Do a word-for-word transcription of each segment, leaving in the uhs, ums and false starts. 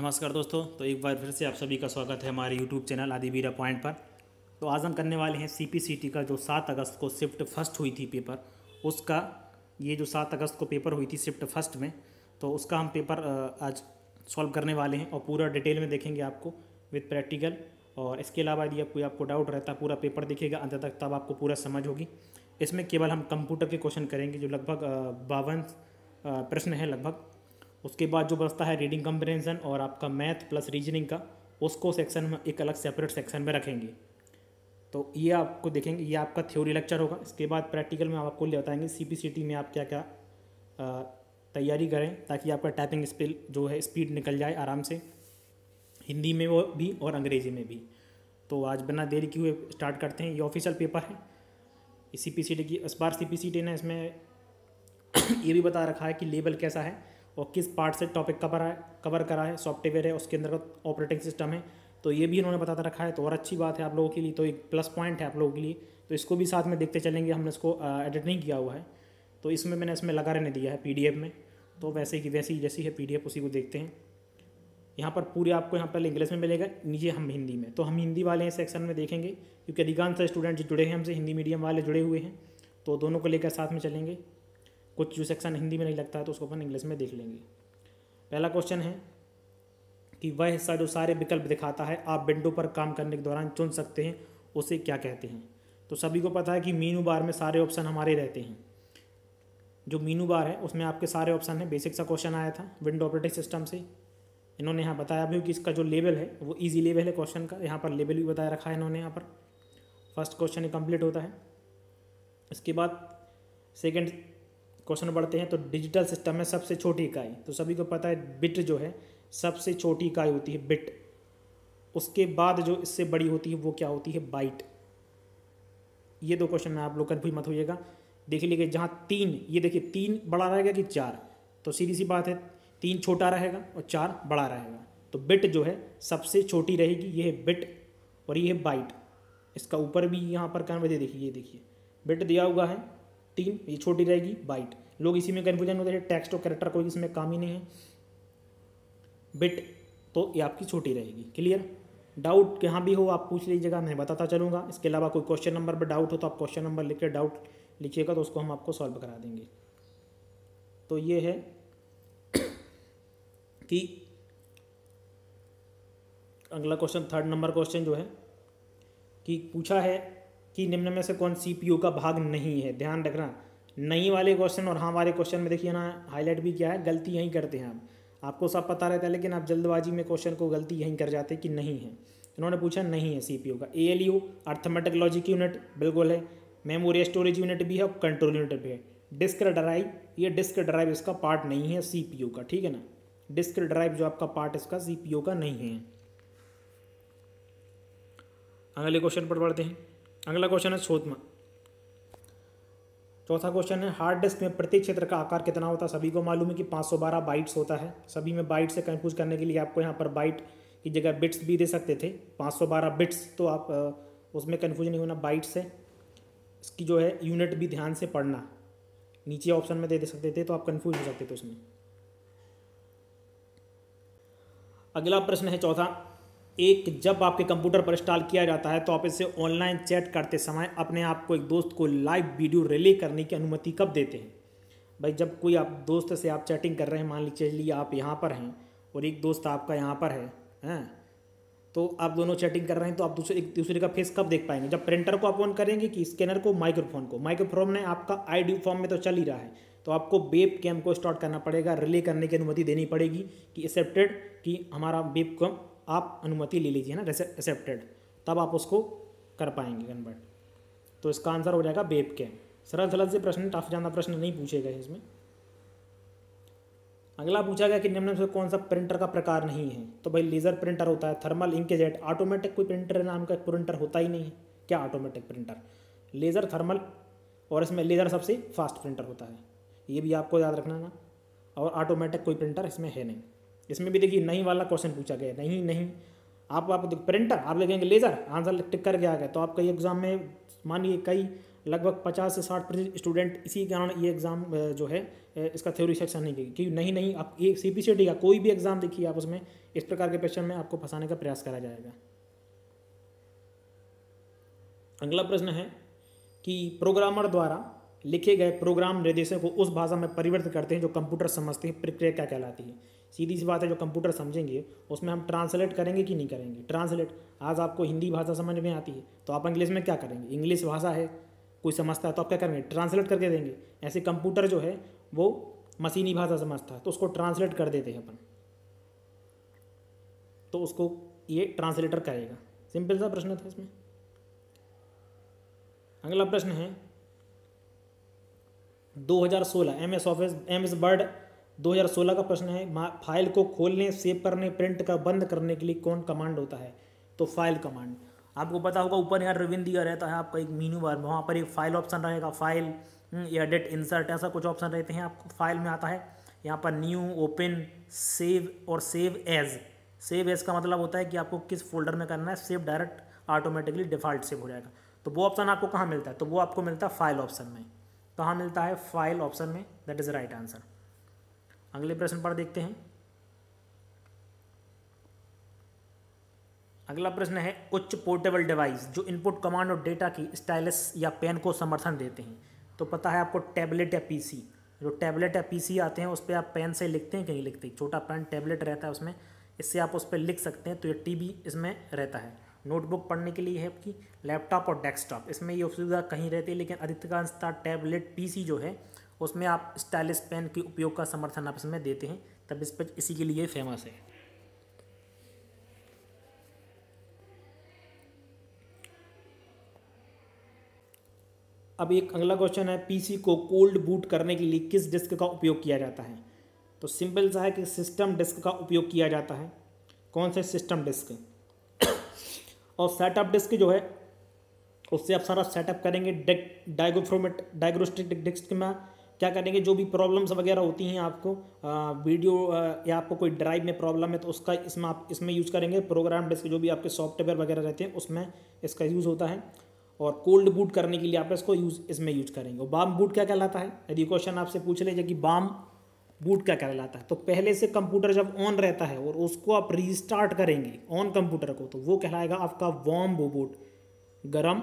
नमस्कार दोस्तों, तो एक बार फिर से आप सभी का स्वागत है हमारे यूट्यूब चैनल आदिवीरा पॉइंट पर। तो आज हम करने वाले हैं सी पी सी टी का जो सात अगस्त को शिफ्ट फर्स्ट हुई थी पेपर, उसका ये जो सात अगस्त को पेपर हुई थी शिफ्ट फर्स्ट में, तो उसका हम पेपर आज सॉल्व करने वाले हैं और पूरा डिटेल में देखेंगे आपको विथ प्रैक्टिकल। और इसके अलावा यदि कोई आपको डाउट रहता है पूरा पेपर दिखेगा अंत तक, तब आपको पूरा समझ होगी। इसमें केवल हम कंप्यूटर के क्वेश्चन करेंगे जो लगभग बावन प्रश्न है लगभग। उसके बाद जो बचता है रीडिंग कंप्रेंशन और आपका मैथ प्लस रीजनिंग का, उसको सेक्शन में एक अलग सेपरेट सेक्शन में रखेंगे। तो ये आपको देखेंगे, ये आपका थ्योरी लेक्चर होगा। इसके बाद प्रैक्टिकल में आप आपको ले बताएंगे सी पी सी टी में आप क्या क्या तैयारी करें ताकि आपका टाइपिंग स्पीड जो है स्पीड निकल जाए आराम से, हिंदी में वो भी और अंग्रेजी में भी। तो आज बिना देरी के हुए स्टार्ट करते हैं। ये ऑफिशियल पेपर है सी पी सी टी की। इस बार सी पी सी टी ने इसमें ये भी बता रखा है कि लेवल कैसा है और किस पार्ट से टॉपिक कवर है कवर करा है, सॉफ्टवेयर है, उसके अंदर ऑपरेटिंग सिस्टम है, तो ये भी इन्होंने बताता रखा है। तो और अच्छी बात है आप लोगों के लिए, तो एक प्लस पॉइंट है आप लोगों के लिए। तो इसको भी साथ में देखते चलेंगे, हमने इसको एडिट नहीं किया हुआ है, तो इसमें मैंने इसमें लगा रहने दिया है पीडीएफ में। तो वैसे की वैसी जैसी है पीडीएफ उसी को देखते हैं। यहाँ पर पूरे आपको यहाँ पर इंग्लिश में मिलेगा, नीचे हम हिंदी में, तो हम हिंदी वाले हैं सेक्शन में देखेंगे क्योंकि अधिकांश स्टूडेंट जो जुड़े हैं हमसे हिंदी मीडियम वाले जुड़े हुए हैं, तो दोनों को लेकर साथ में चलेंगे। कुछ जो सेक्शन हिंदी में नहीं लगता है तो उसको अपन इंग्लिश में देख लेंगे। पहला क्वेश्चन है कि वह हिस्सा जो सारे विकल्प दिखाता है आप विंडो पर काम करने के दौरान चुन सकते हैं, उसे क्या कहते हैं? तो सभी को पता है कि मीनू बार में सारे ऑप्शन हमारे रहते हैं। जो मीनू बार है उसमें आपके सारे ऑप्शन हैं। बेसिक सा क्वेश्चन आया था विंडो ऑपरेटिंग सिस्टम से। इन्होंने यहाँ बताया भी कि इसका जो लेवल है वो ईजी लेवल है क्वेश्चन का, यहाँ पर लेवल भी बताया रखा है इन्होंने। यहाँ पर फर्स्ट क्वेश्चन कम्प्लीट होता है। इसके बाद सेकेंड क्वेश्चन बढ़ते हैं। तो डिजिटल सिस्टम में सबसे छोटी इकाई, तो सभी को पता है बिट जो है सबसे छोटी इकाई होती है बिट। उसके बाद जो इससे बड़ी होती है वो क्या होती है? बाइट। ये दो क्वेश्चन में आप लोग कन्फ्यूज मत होइएगा, देख लीजिए। जहाँ तीन, ये देखिए तीन बड़ा रहेगा कि चार, तो सीधी सी बात है तीन छोटा रहेगा और चार बड़ा रहेगा, तो बिट जो है सबसे छोटी रहेगी। ये है बिट और ये है बाइट। इसका ऊपर भी यहाँ पर कन्वे दे देखिए, ये देखिए बिट दिया हुआ है तीन, ये छोटी रहेगी बाइट। लोग इसी में कन्फ्यूजन होते हैं, टेक्स्ट और कैरेक्टर कोई इसमें काम ही नहीं है। बिट तो ये आपकी छोटी रहेगी। क्लियर? डाउट यहाँ भी हो आप पूछ लीजिएगा, मैं बताता चलूँगा। इसके अलावा कोई क्वेश्चन नंबर पर डाउट हो तो आप क्वेश्चन नंबर लिख के डाउट लिखिएगा, तो उसको हम आपको सॉल्व करा देंगे। तो ये है कि अगला क्वेश्चन थर्ड नंबर क्वेश्चन जो है कि पूछा है कि निम्न में से कौन सीपीयू का भाग नहीं है। ध्यान रखना, नहीं वाले क्वेश्चन और हाँ वाले क्वेश्चन में देखिए ना हाईलाइट भी किया है। गलती यहीं करते हैं आप, आपको सब पता रहता है लेकिन आप जल्दबाजी में क्वेश्चन को गलती यहीं कर जाते हैं कि नहीं है। इन्होंने पूछा नहीं है सीपीयू का। एएलयू अर्थमेटिक लॉजिक यूनिट बिल्कुल है, मेमोरी स्टोरेज यूनिट भी है और कंट्रोल यूनिट भी है। डिस्क ड्राइव, ये डिस्क ड्राइव इसका पार्ट नहीं है सीपीयू का, ठीक है ना। डिस्क ड्राइव जो आपका पार्ट इसका सीपीयू का नहीं है। अगले क्वेश्चन पर बढ़ते हैं। अगला क्वेश्चन है चौथा चौथा क्वेश्चन है हार्ड डिस्क में प्रत्येक क्षेत्र का आकार कितना होता है? सभी को मालूम है कि पाँच सौ बारह बाइट्स होता है। सभी में बाइट से कंफ्यूज करने के लिए आपको यहाँ पर बाइट की जगह बिट्स भी दे सकते थे, पाँच सौ बारह बिट्स, तो आप उसमें कंफ्यूज नहीं होना। बाइट्स है इसकी जो है यूनिट भी ध्यान से पढ़ना, नीचे ऑप्शन में दे दे सकते थे तो आप कन्फ्यूज हो सकते थे उसमें। अगला प्रश्न है चौथा एक, जब आपके कंप्यूटर पर इंस्टॉल किया जाता है तो आप इससे ऑनलाइन चैट करते समय अपने आप को एक दोस्त को लाइव वीडियो रिले करने की अनुमति कब देते हैं? भाई जब कोई आप दोस्त से आप चैटिंग कर रहे हैं, मान लीजिए आप यहाँ पर हैं और एक दोस्त आपका यहाँ पर है हैं, तो आप दोनों चैटिंग कर रहे हैं, तो आप दूसरे एक दूसरे का फेस कब देख पाएंगे? जब प्रिंटर को आप ऑन करेंगे कि स्कैनर को, माइक्रोफोन को। माइक्रोफोन ने आपका आईडी फॉर्म में तो चल ही रहा है, तो आपको वेब कैम को स्टार्ट करना पड़ेगा, रिले करने की अनुमति देनी पड़ेगी कि एक्सेप्टेड, कि हमारा वेब कैम आप अनुमति ले लीजिए ना एक्सेप्टेड, तब आप उसको कर पाएंगे कन्वर्ट। तो इसका आंसर हो जाएगा वेब कैम। सरल सरल से प्रश्न, टफ ज़्यादा प्रश्न नहीं पूछे गए इसमें। अगला पूछा गया कि निम्न में से कौन सा प्रिंटर का प्रकार नहीं है? तो भाई लेजर प्रिंटर होता है, थर्मल इंकजेट, ऑटोमेटिक कोई प्रिंटर नाम का प्रिंटर होता ही नहीं है। क्या ऑटोमेटिक प्रिंटर? लेजर, थर्मल, और इसमें लेजर सबसे फास्ट प्रिंटर होता है, ये भी आपको याद रखना ना। और ऑटोमेटिक कोई प्रिंटर इसमें है नहीं। इसमें भी देखिए नहीं वाला क्वेश्चन पूछा गया, नहीं नहीं आप आप प्रिंटर आप लिखेंगे लेज़र, आंसर टिक कर गया गया, तो आपका एग्जाम में मानिए कई लगभग पचास से साठ प्रतिशत स्टूडेंट इसी कारण ये एग्ज़ाम जो है इसका थ्योरी सेक्शन नहीं करेगी, क्योंकि नहीं नहीं आप ये सी पी सी टी का कोई भी एग्ज़ाम देखिए आप उसमें इस प्रकार के क्वेश्चन में आपको फंसाने का प्रयास करा जाएगा। अगला प्रश्न है कि प्रोग्रामर द्वारा लिखे गए प्रोग्राम निर्देशों को उस भाषा में परिवर्तित करते हैं जो कंप्यूटर समझते हैं, प्रक्रिया क्या कहलाती है? सीधी सी बात है, जो कंप्यूटर समझेंगे उसमें हम ट्रांसलेट करेंगे कि नहीं करेंगे? ट्रांसलेट, आज आपको हिंदी भाषा समझ में आती है तो आप इंग्लिश में क्या करेंगे? इंग्लिश भाषा है, कोई समझता है तो आप क्या करेंगे? ट्रांसलेट करके देंगे। ऐसे कंप्यूटर जो है वो मशीनी भाषा समझता है तो उसको ट्रांसलेट कर देते हैं अपन, तो उसको ये ट्रांसलेटर करेगा। सिंपल सा प्रश्न था इसमें। अगला प्रश्न है दो हज़ार सोलह M S office M S word दो हज़ार सोलह का प्रश्न है। फाइल को खोलने, सेव करने, प्रिंट का बंद करने के लिए कौन कमांड होता है? तो फाइल कमांड। आपको पता होगा ऊपर यहाँ रिबन दिया रहता है आपका एक मीनू बार में, वहाँ पर एक फाइल ऑप्शन रहेगा, फाइल, एडिट, इंसर्ट, ऐसा कुछ ऑप्शन रहते हैं। आपको फाइल में आता है यहाँ पर न्यू, ओपन, सेव और सेव एज। सेव एज का मतलब होता है कि आपको किस फोल्डर में करना है, save direct automatically default save हो जाएगा। तो वो ऑप्शन आपको कहाँ मिलता है? तो वो आपको मिलता है फाइल ऑप्शन में। कहाँ मिलता है? फाइल ऑप्शन में। That is right answer. अगले प्रश्न पर देखते हैं। अगला प्रश्न है उच्च पोर्टेबल डिवाइस जो इनपुट कमांड और डेटा की स्टाइलस या पेन को समर्थन देते हैं। तो पता है आपको टैबलेट या पीसी, जो टैबलेट या पीसी आते हैं उस पर आप पेन से लिखते हैं कि नहीं लिखते? छोटा पेन टैबलेट रहता है उसमें, इससे आप उस पर लिख सकते हैं, तो ये टीबी इसमें रहता है। नोटबुक पढ़ने के लिए है आपकी, लैपटॉप और डेस्कटॉप, इसमें ये सुविधा कहीं रहती है, लेकिन अधिकांशतः टैबलेट पीसी जो है उसमें आप स्टाइलिश पेन के उपयोग का समर्थन आप इसमें देते हैं, तब इस पर इसी के लिए फेमस है। अब एक अगला क्वेश्चन है, पीसी को कोल्ड बूट करने के लिए किस डिस्क का उपयोग किया जाता है? तो सिंपल सा है कि सिस्टम डिस्क का उपयोग किया जाता है। कौन से सिस्टम डिस्क? और सेटअप डिस्क जो है उससे आप सारा सेटअप करेंगे। डायग्नोस्टिक डायग्नोस्टिक डिस्क में क्या करेंगे? जो भी प्रॉब्लम्स वगैरह होती हैं आपको आ, वीडियो आ, या आपको कोई ड्राइव में प्रॉब्लम है तो उसका इसमें आप इसमें यूज़ करेंगे। प्रोग्राम डिस्क जो भी आपके सॉफ्टवेयर वगैरह रहते हैं उसमें इसका यूज़ होता है, और कोल्ड बूट करने के लिए आप इसको यूज़ इसमें यूज करेंगे। और बाम बूट क्या कहलाता है? यदि क्वेश्चन आपसे पूछ लें कि बाम बूट क्या कहलाता है, तो पहले से कंप्यूटर जब ऑन रहता है और उसको आप रीस्टार्ट करेंगे ऑन कंप्यूटर को, तो वो कहलाएगा आपका वार्म बूट, गरम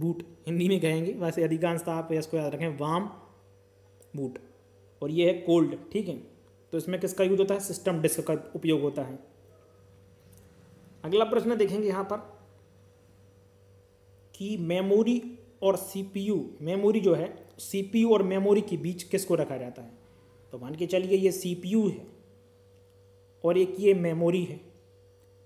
बूट हिंदी में कहेंगे, वैसे अधिकांशतः आप इसको याद रखें वार्म बूट, और ये है कोल्ड। ठीक है, तो इसमें किसका यूज होता है? सिस्टम डिस्क का उपयोग होता है। अगला प्रश्न देखेंगे यहाँ पर कि मेमोरी और सीपीयू, मेमोरी जो है सीपीयू और मेमोरी के बीच किसको रखा जाता है? तो मान के चलिए ये सीपीयू है और एक ये मेमोरी है,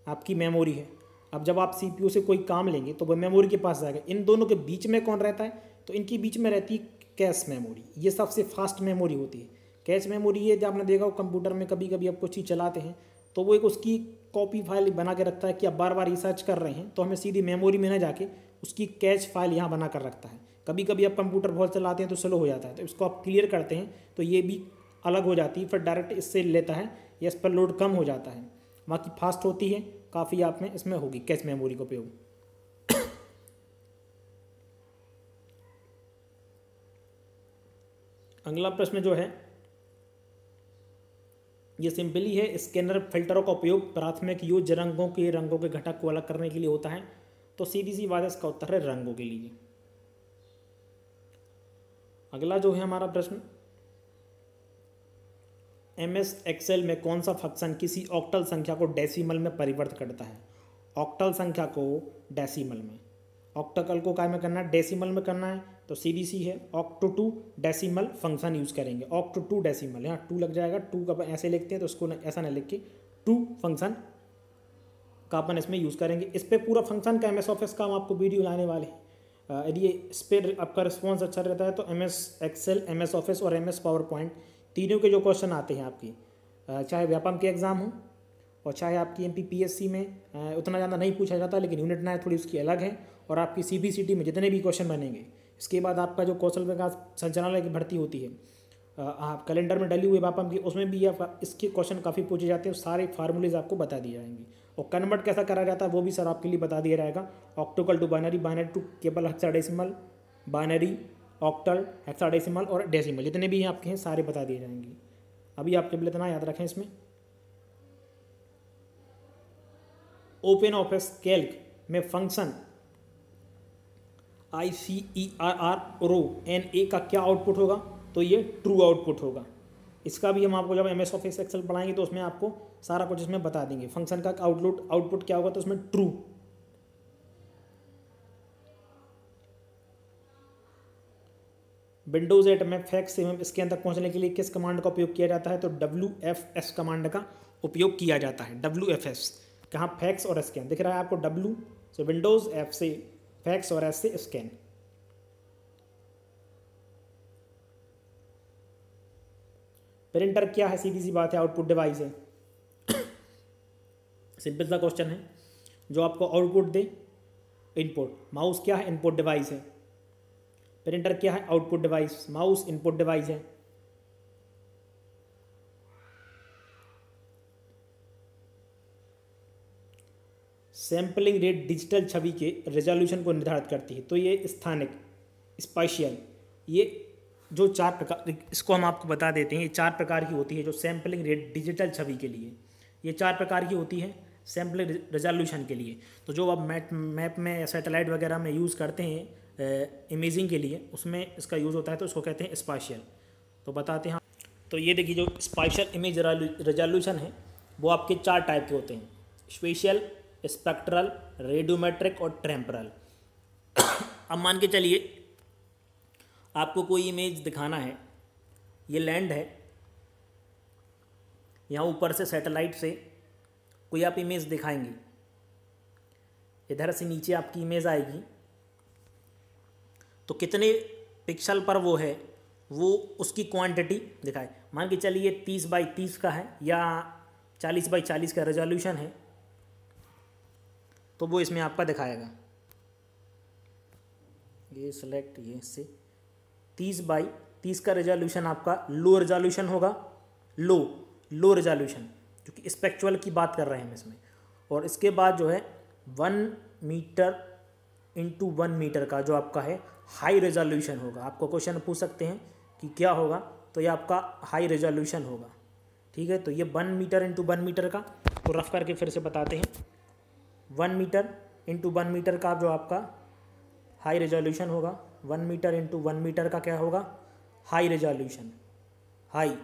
आपकी मेमोरी है। अब जब आप सीपीयू से कोई काम लेंगे तो वह मेमोरी के पास जाएगा। इन दोनों के बीच में कौन रहता है? तो इनके बीच में रहती है कैश मेमोरी, ये सबसे फास्ट मेमोरी होती है। कैश मेमोरी ये जो आपने देखा हो कंप्यूटर में कभी कभी आप कुछ चीज़ चलाते हैं तो वो एक उसकी कॉपी फाइल बना के रखता है कि आप बार बार रिसर्च कर रहे हैं तो हमें सीधी मेमोरी में ना जाके उसकी कैश फाइल यहाँ बना कर रखता है। कभी कभी आप कंप्यूटर बहुत चलाते हैं तो स्लो हो जाता है, तो इसको आप क्लियर करते हैं तो ये भी अलग हो जाती है, फिर डायरेक्ट इससे लेता है या इस पर लोड कम हो जाता है। बाकी फास्ट होती है काफ़ी, आप में इसमें होगी कैश मेमोरी का उपयोग। अगला प्रश्न जो है ये सिंपली है, स्कैनर फिल्टरों का उपयोग प्राथमिक योज रंगों के रंगों के घटक को अलग करने के लिए होता है। तो सीधी सी बात इसका उत्तर है रंगों के लिए। अगला जो है हमारा प्रश्न, एम एस एक्सेल में कौन सा फंक्शन किसी ऑक्टल संख्या को डेसिमल में परिवर्तित करता है? ऑक्टल संख्या को डेसिमल में, ऑक्टल को काय में करना है? डेसिमल में करना है। तो सीधी सी है octo to decimal function use करेंगे। ऑक्टो टू डेसिमल, यहाँ टू लग जाएगा, टू का ऐसे लिखते हैं तो उसको ऐसा नहीं लिख के टू फंक्शन का अपन इसमें यूज़ करेंगे। इस पर पूरा फंक्शन का एम एस ऑफिस का हम आपको वीडियो लाने वाले हैं। यदि इस पर आपका रिस्पॉन्स अच्छा रहता है तो M S excel, M S office और एम एस पावर पॉइंट तीनों के जो क्वेश्चन आते हैं आपके, चाहे व्यापम के एग्ज़ाम हो और चाहे आपकी M P P S C में उतना ज़्यादा नहीं पूछा जाता, लेकिन यूनिट नाइन थोड़ी उसकी अलग है, और आपकी सी पी सी टी में जितने भी क्वेश्चन बनेंगे। इसके बाद आपका जो कौशल विकास संचालनालय की भर्ती होती है, आप कैलेंडर में डली हुई व्यापम की, उसमें भी आप इसके क्वेश्चन काफ़ी पूछे जाते हैं। सारे फार्मूलेज आपको बता दिए जाएंगे और कन्वर्ट कैसा करा जाता है वो भी सर आपके लिए बता दिया जाएगा। Octal to binary, binary to केबल हेक्साडेसिमल, बाइनरी, ऑक्टल, हेक्साडेसिमल और डेसिमल जितने भी हैं आपके हैं सारे बता दिए जाएंगे। अभी आपके लिए इतना याद रखें। इसमें ओपन ऑफिस कैल्क में function I C E R R row N A का क्या आउटपुट होगा, तो ये ट्रू आउटपुट होगा। इसका भी हम आपको जब एम एस ऑफिस एक्सेल पढ़ाएंगे तो उसमें आपको सारा कुछ इसमें बता देंगे। फंक्शन का आउटपुट आउटपुट क्या होगा, तो उसमें ट्रू। विंडोज एट में फैक्स एवं इसके अंदर पहुंचने के लिए किस कमांड का उपयोग किया जाता है, तो डब्ल्यू एफ एस कमांड का उपयोग किया जाता है। डब्ल्यू एफ एस कहाँ, फैक्स और स्कैन दिख रहा है आपको। डब्ल्यू से विंडोज, एफ से फैक्स और एस से स्कैन। प्रिंटर क्या है, सीधी सी बात है आउटपुट डिवाइस है। सिंपल सा क्वेश्चन है जो आपको आउटपुट दे। इनपुट माउस क्या है, इनपुट डिवाइस है। प्रिंटर क्या है, output device. Mouse input device है। सैम्पलिंग रेट डिजिटल छवि के रेजोल्यूशन को निर्धारित करती है, तो ये स्थानिक, स्पाइशियल, ये जो चार प्रकार, इसको हम आपको बता देते हैं, ये चार प्रकार की होती है जो सैम्पलिंग रेट डिजिटल छवि के लिए, ये चार प्रकार की होती है सैम्पलिंग रेजोल्यूशन के लिए। तो जो आप मैप मैप में सैटेलाइट वगैरह में यूज़ करते हैं इमेजिंग के लिए, उसमें इसका यूज़ होता है, तो उसको कहते हैं स्पाइशियल। तो बताते हैं, तो ये देखिए जो स्पाइशियल इमेज रेजोल्यूशन है वो आपके चार टाइप के होते हैं, स्पेशियल, स्पेक्ट्रल, रेडियोमेट्रिक और टेम्परल। अब मान के चलिए आपको कोई इमेज दिखाना है, ये लैंड है, यहाँ ऊपर से सैटेलाइट से कोई आप इमेज दिखाएंगे, इधर से नीचे आपकी इमेज आएगी, तो कितने पिक्सल पर वो है वो उसकी क्वांटिटी दिखाए। मान के चलिए तीस बाई तीस का है या चालीस बाई चालीस का रेजोल्यूशन है, तो वो इसमें आपका दिखाएगा। ये सिलेक्ट, ये से तीस बाई तीस का रेजोल्यूशन आपका लो रेजोल्यूशन होगा, लो लो रेजोल्यूशन, क्योंकि स्पेक्ट्रल की बात कर रहे हैं हम इसमें। और इसके बाद जो है one metre into one metre का जो आपका है हाई रेजोल्यूशन होगा। आपको क्वेश्चन पूछ सकते हैं कि क्या होगा, तो ये आपका हाई रेजोल्यूशन होगा। ठीक है, तो ये one metre into one metre का, तो रफ करके फिर से बताते हैं, one metre into one metre का जो आपका हाई रेजोल्यूशन होगा, one metre into one metre का क्या होगा, हाई रेजोल्यूशन, हाई।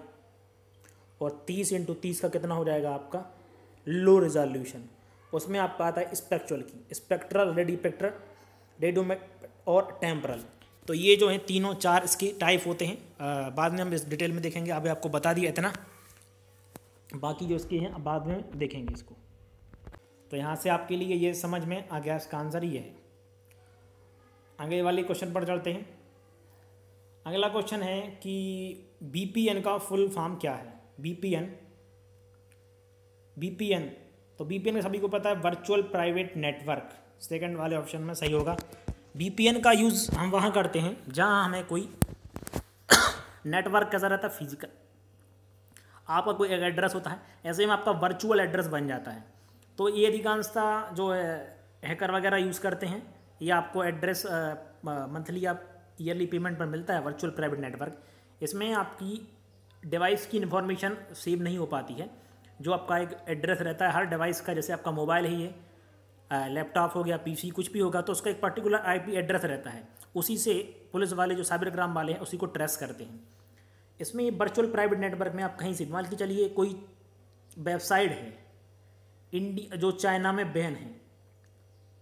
और तीस इंटू तीस का कितना हो जाएगा आपका, लो रेजोल्यूशन। उसमें आपका आता है स्पेक्ट्रल की, स्पेक्ट्रल, रेडियोमेट्रिक, रेडियोमेट्रिक और टेम्परल। तो ये जो है तीनों चार इसके टाइप होते हैं, आ, बाद में हम इस डिटेल में देखेंगे। अभी आपको बता दिया इतना, बाकी जो इसके हैं अब बाद में देखेंगे इसको। तो यहाँ से आपके लिए ये समझ में आ गया, इसका आंसर ये है। आगे वाले क्वेश्चन पर चलते हैं। अगला क्वेश्चन है कि बीपीएन का फुल फॉर्म क्या है। बीपीएन, बीपीएन तो बीपीएन सभी को पता है, वर्चुअल प्राइवेट नेटवर्क, सेकंड वाले ऑप्शन में सही होगा। बीपीएन का यूज़ हम वहाँ करते हैं जहाँ हमें कोई नेटवर्क कैसा रहता है, फिजिकल, आपका कोई एड्रेस होता है, ऐसे में आपका वर्चुअल एड्रेस बन जाता है। तो ये अधिकांशता जो है हैकर वगैरह यूज़ करते हैं, ये आपको एड्रेस मंथली या ईयरली पेमेंट पर मिलता है, वर्चुअल प्राइवेट नेटवर्क। इसमें आपकी डिवाइस की इन्फॉर्मेशन सेव नहीं हो पाती है, जो आपका एक एड्रेस रहता है हर डिवाइस का, जैसे आपका मोबाइल ही है, लैपटॉप हो गया, पीसी, कुछ भी होगा, तो उसका एक पर्टिकुलर आईपी एड्रेस रहता है। उसी से पुलिस वाले जो साइबर क्राइम वाले हैं उसी को ट्रेस करते हैं। इसमें वर्चुअल प्राइवेट नेटवर्क में आप कहीं से, मान के चलिए कोई वेबसाइट है इंडिया जो चाइना में बैन है,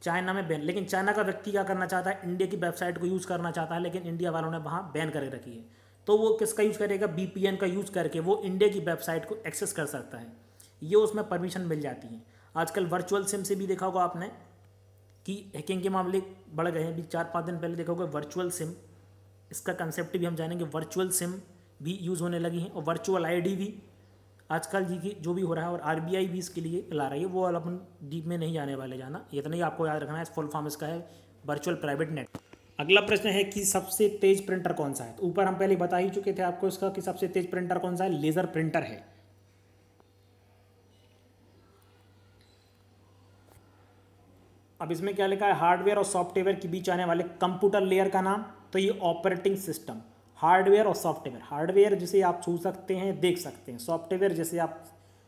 चाइना में बैन, लेकिन चाइना का व्यक्ति क्या करना चाहता है, इंडिया की वेबसाइट को यूज़ करना चाहता है, लेकिन इंडिया वालों ने वहाँ बैन कर रखी है, तो वो किसका यूज़ करेगा, बीपीएन का यूज़ करके वो इंडिया की वेबसाइट को एक्सेस कर सकता है, ये उसमें परमिशन मिल जाती है। आजकल वर्चुअल सिम से भी देखा होगा आपने कि हैकिंग के मामले बढ़ गए हैं। अभी चार पाँच दिन पहले देखा होगा वर्चुअल सिम, इसका कंसेप्ट भी हम जानेंगे, वर्चुअल सिम भी यूज़ होने लगी है, और वर्चुअल आई डी भी आजकल जी की जो भी हो रहा है, और आरबीआई भी इसके लिए ला रही है, वो अपन डीप में नहीं जाने वाले, जाना इतना ही आपको याद रखना है। फुल फॉर्म इसका है वर्चुअल प्राइवेट नेट। अगला प्रश्न है कि सबसे तेज प्रिंटर कौन सा है। तो ऊपर हम पहले बता ही चुके थे आपको इसका कि सबसे तेज प्रिंटर कौन सा है, लेजर प्रिंटर है। अब इसमें क्या लिखा है, हार्डवेयर और सॉफ्टवेयर के बीच आने वाले कंप्यूटर लेयर का नाम, तो ये ऑपरेटिंग सिस्टम, हार्डवेयर और सॉफ्टवेयर। हार्डवेयर जिसे आप छू सकते हैं, देख सकते हैं, सॉफ्टवेयर जिसे आप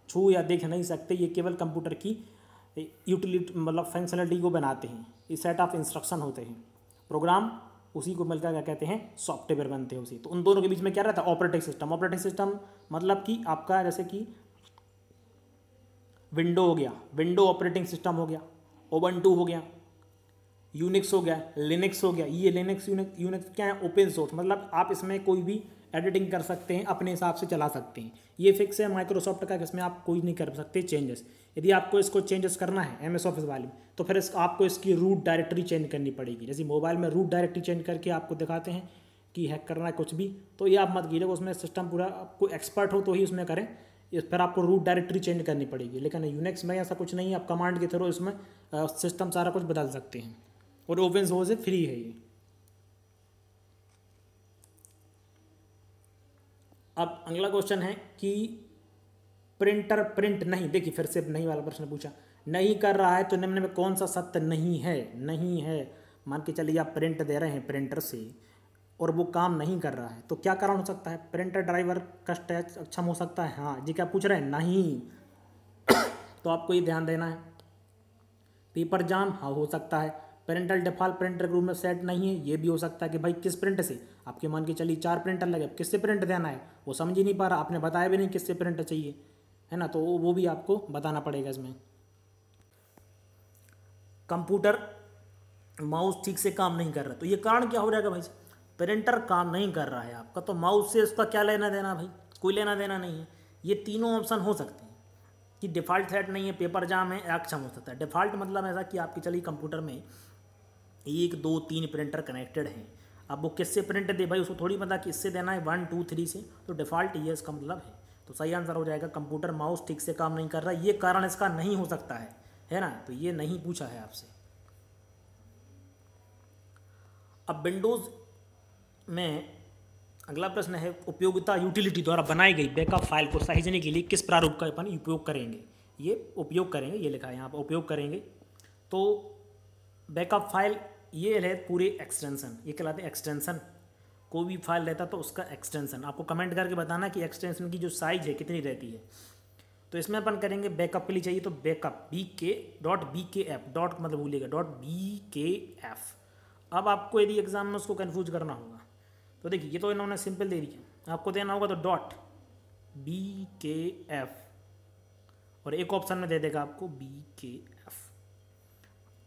छू या देख नहीं सकते। ये केवल कंप्यूटर की यूटिलिटी मतलब फंक्शनलिटी को बनाते हैं, ये सेट ऑफ इंस्ट्रक्शन होते हैं, प्रोग्राम उसी को मिलकर क्या कहते हैं, सॉफ्टवेयर बनते हैं उसी। तो उन दोनों के बीच में क्या रहता है, ऑपरेटिंग सिस्टम। ऑपरेटिंग सिस्टम मतलब कि आपका जैसे कि विंडो हो गया, विंडो ऑपरेटिंग सिस्टम हो गया, उबंटू हो गया, यूनिक्स हो गया, लिनक्स हो गया। ये लिनक्स यूनिक्स क्या है, ओपन सोर्स, मतलब आप इसमें कोई भी एडिटिंग कर सकते हैं, अपने हिसाब से चला सकते हैं। ये फिक्स है माइक्रोसॉफ्ट का कि इसमें आप कोई नहीं कर सकते चेंजेस। यदि आपको इसको चेंजेस करना है एम एस ऑफिस वाले में, तो फिर इस, आपको इसकी रूट डायरेक्टरी चेंज करनी पड़ेगी। जैसे मोबाइल में रूट डायरेक्टरी चेंज करके आपको दिखाते हैं कि हैक करना है कुछ भी, तो ये आप मत कीजिएगा। उसमें सिस्टम पूरा आपको एक्सपर्ट हो तो ही उसमें करें, फिर आपको रूट डायरेक्टरी चेंज करनी पड़ेगी। लेकिन यूनिक्स में ऐसा कुछ नहीं है, आप कमांड के थ्रू इसमें सिस्टम सारा कुछ बदल सकते हैं, और ओपन सोर्स है, फ्री है ये। अब अगला क्वेश्चन है कि प्रिंटर प्रिंट नहीं, देखिए फिर से नहीं वाला प्रश्न पूछा, नहीं कर रहा है तो निम्न में कौन सा सत्य नहीं है। नहीं है मान के चलिए आप प्रिंट दे रहे हैं प्रिंटर से और वो काम नहीं कर रहा है, तो क्या कारण हो सकता है। प्रिंटर ड्राइवर का टच अक्षम हो सकता है, हाँ जी, क्या पूछ रहे हैं, नहीं। तो आपको ये ध्यान देना है। पेपर जाम, हाँ हो सकता है। प्रिंटर डिफॉल्ट प्रिंटर ग्रुप में सेट नहीं है, ये भी हो सकता है कि भाई किस प्रिंट से, आपके मान के चलिए चार प्रिंटर लगे, अब किससे प्रिंट देना है वो समझ ही नहीं पा रहा, आपने बताया भी नहीं किससे प्रिंट चाहिए, है ना, तो वो भी आपको बताना पड़ेगा इसमें। कंप्यूटर माउस ठीक से काम नहीं कर रहा, तो ये कारण क्या हो जाएगा भाई, प्रिंटर काम नहीं कर रहा है आपका, तो माउस से उसका क्या लेना देना भाई, कोई लेना देना नहीं है। ये तीनों ऑप्शन हो सकते हैं कि डिफ़ॉल्ट सेट नहीं है, पेपर जाम है, अक्षम हो सकता है। डिफ़ॉल्ट मतलब ऐसा कि आपके चलिए कंप्यूटर में एक दो तीन प्रिंटर कनेक्टेड हैं, अब वो किससे प्रिंट दे भाई उसको थोड़ी पता कि इससे देना है, वन टू थ्री से, तो डिफ़ॉल्ट ये इसका मतलब है। तो सही आंसर हो जाएगा कंप्यूटर माउस ठीक से काम नहीं कर रहा, ये कारण इसका नहीं हो सकता है, है ना। तो ये नहीं पूछा है आपसे। अब विंडोज़ में अगला प्रश्न है, उपयोगिता यूटिलिटी द्वारा बनाई गई बैकअप फाइल को सहेजने के लिए किस प्रारूप का अपन उपयोग करेंगे। ये उपयोग करेंगे, ये लिखा है यहाँ पर उपयोग करेंगे। तो बैकअप फाइल ये है पूरे एक्सटेंशन, ये कहलाते हैं एक्सटेंशन। कोई भी फाइल रहता तो उसका एक्सटेंशन, आपको कमेंट करके बताना कि एक्सटेंशन की जो साइज है कितनी रहती है। तो इसमें अपन करेंगे बैकअप के लिए चाहिए, तो backup B K dot B K F dot मतलब भूलिएगा डॉट बी के एफ। अब आपको यदि एग्जाम में उसको कन्फ्यूज करना होगा तो देखिए, ये तो इन्होंने सिंपल दे दिया, आपको देना होगा तो डॉट बी के एफ, और एक ऑप्शन में दे देगा आपको बी के एफ।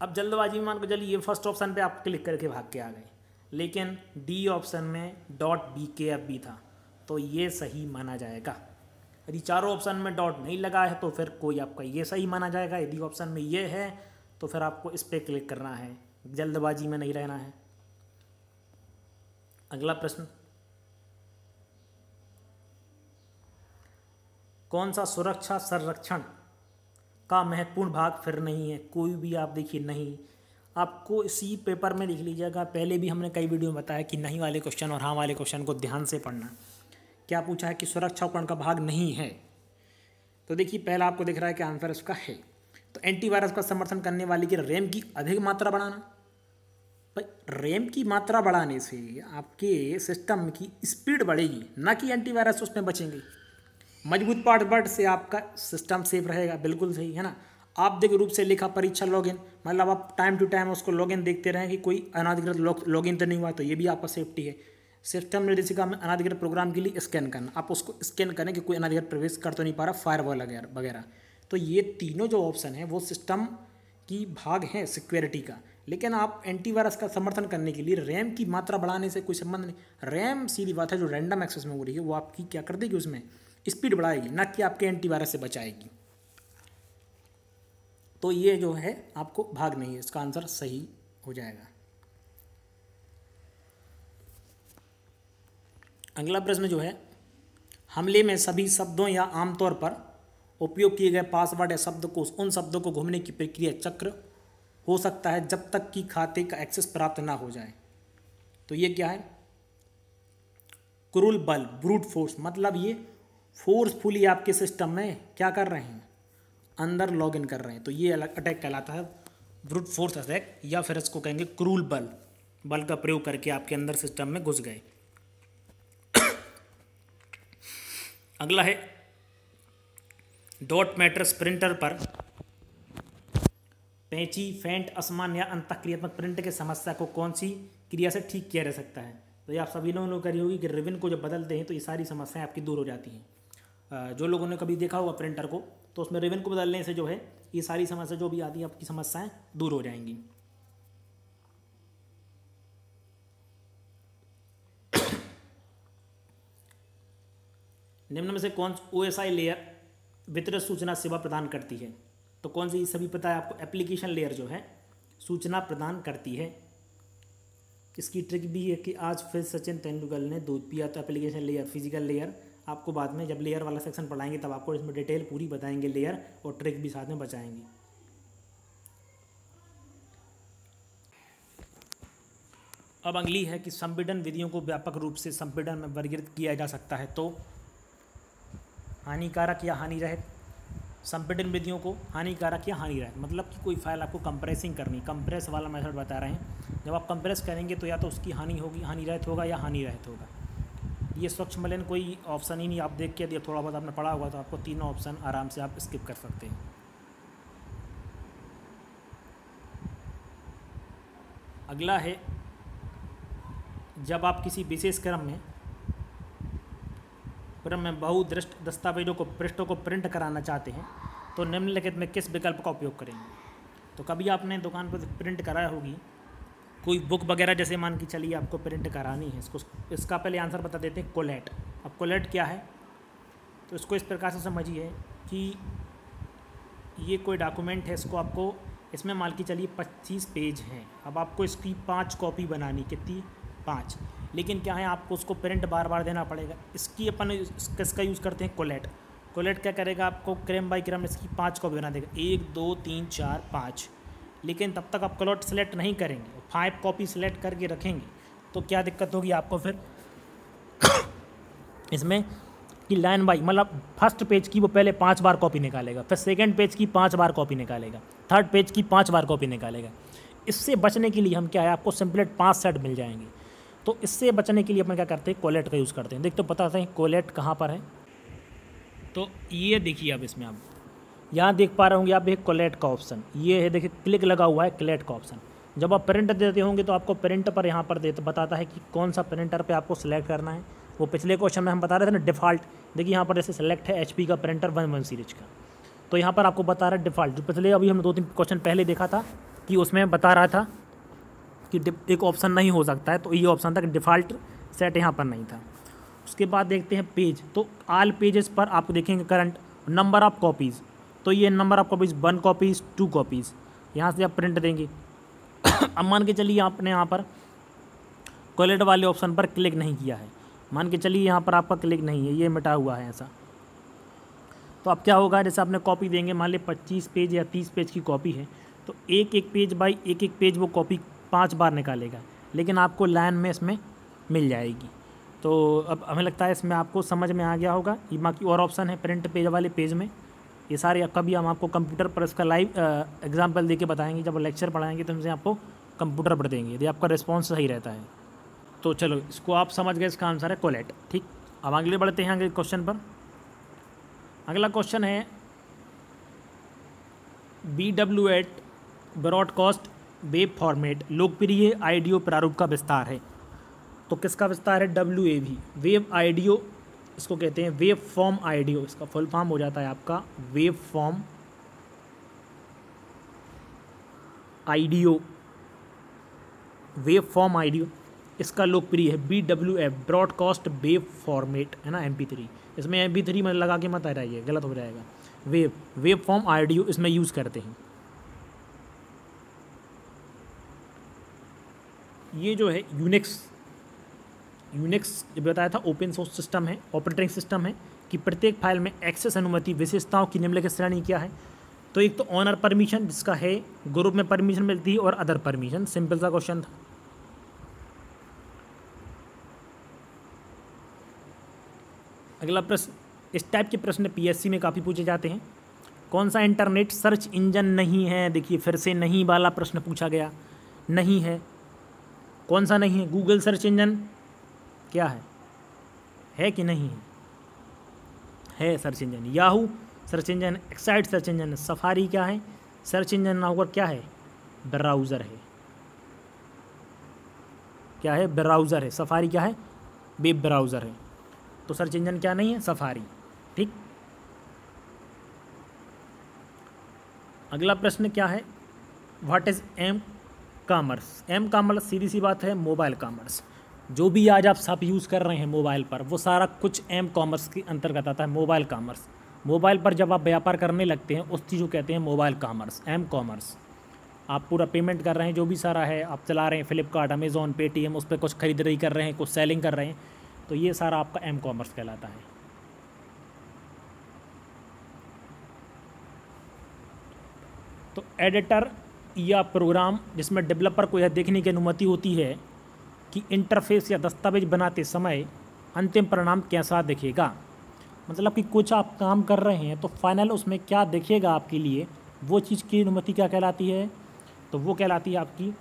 अब जल्दबाजी में मान के चलिए ये फर्स्ट ऑप्शन पे आप क्लिक करके भाग के आ गए, लेकिन डी ऑप्शन में डॉट बी के एफ भी था, तो ये सही माना जाएगा। यदि चारों ऑप्शन में डॉट नहीं लगा है तो फिर कोई आपका ये सही माना जाएगा। यदि ऑप्शन में ये है तो फिर आपको इस पर क्लिक करना है, जल्दबाजी में नहीं रहना है। अगला प्रश्न, कौन सा सुरक्षा संरक्षण का महत्वपूर्ण भाग फिर नहीं है। कोई भी आप देखिए नहीं, आपको इसी पेपर में देख लीजिएगा, पहले भी हमने कई वीडियो में बताया कि नहीं वाले क्वेश्चन और हाँ वाले क्वेश्चन को ध्यान से पढ़ना। क्या पूछा है कि सुरक्षा उपकरण का भाग नहीं है, तो देखिए पहला आपको दिख रहा है कि आंसर इसका है। तो एंटीवायरस का समर्थन करने वाली की रैम की अधिक मात्रा बढ़ाना, रैम की मात्रा बढ़ाने से आपके सिस्टम की स्पीड बढ़ेगी, ना कि एंटीवायरस उसमें बचेंगे। मजबूत पासवर्ड से आपका सिस्टम सेफ रहेगा, बिल्कुल सही है ना। आप देखिए रूप से लिखा परीक्षा लॉगिन, मतलब आप टाइम टू टाइम उसको लॉगिन देखते रहें कि कोई अनाधिकृत लॉगिन तो नहीं हुआ, तो ये भी आपका सेफ्टी है। सिस्टम निर्देशिका में अनाधिकृत प्रोग्राम के लिए स्कैन करना, आप उसको स्कैन करें कि कोई अनाधिकृत प्रवेश कर तो नहीं पा रहा, फायरवॉल वगैरह। तो ये तीनों जो ऑप्शन है वो सिस्टम की भाग है सिक्योरिटी का, लेकिन आप एंटीवायरस का समर्थन करने के लिए रैम की मात्रा बढ़ाने से कोई संबंध नहीं। रैम सीधी बात है जो रैंडम एक्सेस में हो रही है वो आपकी क्या कर देगी, उसमें स्पीड बढ़ाएगी, ना कि आपके एंटीवायरस से बचाएगी। तो ये जो है आपको भाग नहीं है, इसका आंसर सही हो जाएगा। अगला प्रश्न जो है, हमले में सभी शब्दों या आमतौर पर उपयोग किए गए पासवर्ड या शब्दकोश, उन शब्दों को घूमने की प्रक्रिया चक्र हो सकता है जब तक कि खाते का एक्सेस प्राप्त ना हो जाए। तो ये क्या है, क्रूल बल ब्रूट फोर्स, मतलब ये फोर्सफुली आपके सिस्टम में क्या कर रहे हैं, अंदर लॉग इन कर रहे हैं, तो ये अटैक कहलाता है ब्रूट फोर्स अटैक, या फिर इसको कहेंगे क्रूल बल। बल का प्रयोग करके आपके अंदर सिस्टम में घुस गए। अगला है डॉट मैट्रिक्स प्रिंटर पर पेंची, फेंट, असमान या अंतःक्रियात्मक प्रिंट की समस्या को कौन सी क्रिया से ठीक किया जा सकता है। तो ये आप सभी लोगों ने करी होगी कि रिबन को जब बदलते हैं तो ये सारी समस्याएं आपकी दूर हो जाती हैं। जो लोगों ने कभी देखा होगा प्रिंटर को, तो उसमें रिबन को बदलने से जो है ये सारी समस्या जो भी आती है आपकी समस्याएँ दूर हो जाएंगी। निम्न में से कौन ओ एस आई लेयर वितरित सूचना सेवा प्रदान करती है। तो कौन सी, सभी पता है आपको, एप्लीकेशन लेयर जो है सूचना प्रदान करती है। इसकी ट्रिक भी है कि आज फिर सचिन तेंदुलकर ने दूध पिया, तो एप्लीकेशन लेयर, फिजिकल लेयर आपको बाद में जब लेयर वाला सेक्शन पढ़ाएंगे तब आपको इसमें डिटेल पूरी बताएंगे, लेयर और ट्रिक भी साथ में बताएंगे। अब अगली है कि संपीड़न विधियों को व्यापक रूप से संपीड़न में वर्गीकृत किया जा सकता है। तो हानिकारक या हानि रहित संपीड़न विधियों को हानिकारक या हानि रहित, मतलब कि कोई फाइल आपको कंप्रेसिंग करनी, कंप्रेस वाला मेथड बता रहे हैं। जब आप कंप्रेस करेंगे तो या तो उसकी हानि होगी, हानि रहित होगा या हानि रहित होगा। ये सूक्ष्म मलिन कोई ऑप्शन ही नहीं, आप देख के यदि थोड़ा बहुत आपने पढ़ा होगा तो आपको तीनों ऑप्शन आराम से आप स्किप कर सकते हैं। अगला है जब आप किसी विशेष क्रम में क्रम में बहुदृष्ट दस्तावेजों को पृष्ठों को प्रिंट कराना चाहते हैं तो निम्नलिखित में किस विकल्प का उपयोग करेंगे। तो कभी आपने दुकान पर प्रिंट कराया होगी कोई बुक वगैरह, जैसे मान के चलिए आपको प्रिंट करानी है, इसको इसका पहले आंसर बता देते हैं कोलेट। अब कोलेट क्या है तो इसको इस प्रकार से समझिए कि ये कोई डॉक्यूमेंट है, इसको आपको इसमें मान के चलिए पच्चीस पेज हैं। अब आपको इसकी पाँच कॉपी बनानी, कितनी, पाँच। लेकिन क्या है, आपको उसको प्रिंट बार बार देना पड़ेगा। इसकी अपन किसका यूज़ करते हैं, कोलेट। कोलेट क्या करेगा, आपको क्रम बाई क्रम इसकी पाँच कॉपी बना देगा, एक दो तीन चार पाँच। लेकिन तब तक आप कोलेट सेलेक्ट नहीं करेंगे, फाइव कॉपी सेलेक्ट करके रखेंगे तो क्या दिक्कत होगी आपको फिर इसमें कि लाइन बाई, मतलब फर्स्ट पेज की वो पहले पाँच बार कॉपी निकालेगा, फिर सेकेंड पेज की पाँच बार कॉपी निकालेगा, थर्ड पेज की पाँच बार कॉपी निकालेगा। इससे बचने के लिए हम क्या है, आपको सिम्पलेट पाँच सेट मिल जाएंगे। तो इससे बचने के लिए अपन क्या करते हैं, कोलेट का यूज़ करते हैं। देख तो पता है कोलेट कहाँ पर है, तो ये देखिए अब इसमें आप यहाँ देख पा रहे होंगे आप एक कोलेट का ऑप्शन ये है, देखिए क्लिक लगा हुआ है कोलेट का ऑप्शन। जब आप प्रिंट देते होंगे तो आपको प्रिंट पर यहाँ पर देते बताता है कि कौन सा प्रिंटर पे आपको सेलेक्ट करना है। वो पिछले क्वेश्चन में हम बता रहे थे ना डिफ़ॉल्ट, देखिए यहाँ पर जैसे सेलेक्ट है एच पी का प्रिंटर वन वन सीरीज का, तो यहाँ पर आपको बता रहा है डिफ़ॉल्ट। जो पिछले अभी हमने दो तीन क्वेश्चन पहले देखा था कि उसमें बता रहा था कि एक ऑप्शन नहीं हो सकता है, तो ये ऑप्शन था कि डिफ़ॉल्ट सेट यहाँ पर नहीं था। उसके बाद देखते हैं पेज, तो आल पेजेस पर आप देखेंगे करंट नंबर ऑफ कॉपीज़, तो ये number of copies one copies two copies यहाँ से आप प्रिंट देंगे। अब मान के चलिए आपने यहाँ पर कोलेट वाले ऑप्शन पर क्लिक नहीं किया है, मान के चलिए यहाँ पर आपका क्लिक नहीं है, ये मिटा हुआ है ऐसा, तो अब क्या होगा, जैसे आपने कॉपी देंगे मान लें पच्चीस पेज या तीस पेज की कॉपी है, तो एक एक पेज बाई एक एक पेज वो कॉपी पाँच बार निकालेगा, लेकिन आपको लाइन में इसमें मिल जाएगी। तो अब हमें लगता है इसमें आपको समझ में आ गया होगा। ये बाकी और ऑप्शन है प्रिंट पेज वाले पेज में, ये सारे कभी हम आपको कंप्यूटर पर इसका लाइव एग्जांपल देके बताएंगे, जब लेक्चर पढ़ाएंगे तो हमसे आपको कंप्यूटर पर देंगे यदि आपका रिस्पॉन्स सही रहता है। तो चलो इसको आप समझ गए, इसका आंसर है कोलेट। ठीक, अब अगले बढ़ते हैं अगले क्वेश्चन पर। अगला क्वेश्चन है B W eight broadcast web format लोकप्रिय आईडीओ प्रारूप का विस्तार है। तो किसका विस्तार है, W A V, wave audio इसको कहते हैं, वेब फॉर्म आईडीओ इसका फुल फॉर्म हो जाता है आपका web form IDO, web form IDO इसका लोकप्रिय है B W F broadcast web format है ना, एम पी थ्री, इसमें एम पी थ्री में लगा के मत हटाइए, गलत हो जाएगा। वेब वेब फॉर्म आईडीओ इसमें यूज़ करते हैं। ये जो है यूनिक्स, यूनिक्स बताया था ओपन सोर्स सिस्टम है, ऑपरेटिंग सिस्टम है कि प्रत्येक फाइल में एक्सेस अनुमति विशेषताओं की निम्नलिखित श्रेणी क्या है। तो एक तो ऑनर परमिशन जिसका है ग्रुप में परमिशन मिलती है, और अदर परमिशन, सिंपल सा क्वेश्चन था। अगला प्रश्न, इस टाइप के प्रश्न पीएससी में काफ़ी पूछे जाते हैं। कौन सा इंटरनेट सर्च इंजन नहीं है, देखिए फिर से नहीं वाला प्रश्न पूछा गया, नहीं है। कौन सा नहीं है? गूगल सर्च इंजन क्या है, है कि नहीं है? है search engine. Yahoo search engine, Excite search engine, Safari क्या है? सर्च इंजन ना होकर क्या है? ब्राउज़र है। क्या है? ब्राउज़र है। सफारी क्या है? वेब ब्राउज़र है। तो सर्च इंजन क्या नहीं है? सफारी। ठीक, अगला प्रश्न क्या है? What is M commerce? M commerce सीधी सी बात है मोबाइल कामर्स। जो भी आज आप सब यूज़ कर रहे हैं मोबाइल पर, वो सारा कुछ एम कॉमर्स के अंतर्गत आता है, मोबाइल कामर्स। मोबाइल पर जब आप व्यापार करने लगते हैं उस चीज़ को कहते हैं मोबाइल कामर्स, एम कॉमर्स। आप पूरा पेमेंट कर रहे हैं, जो भी सारा है आप चला रहे हैं, फ्लिपकार्ट, अमेज़ॉन, पेटीएम, उस पर कुछ खरीदारी कर रहे हैं, कुछ सेलिंग कर रहे हैं, तो ये सारा आपका एम कॉमर्स कहलाता है। तो एडिटर या प्रोग्राम जिसमें डेवलपर को यह देखने की अनुमति होती है कि इंटरफेस या दस्तावेज बनाते समय अंतिम परिणाम कैसा दिखेगा। मतलब कि कुछ आप काम कर रहे हैं तो फाइनल उसमें क्या दिखेगा आपके लिए, वो चीज़ की अनुमति क्या कहलाती है? तो वो कहलाती है आपकी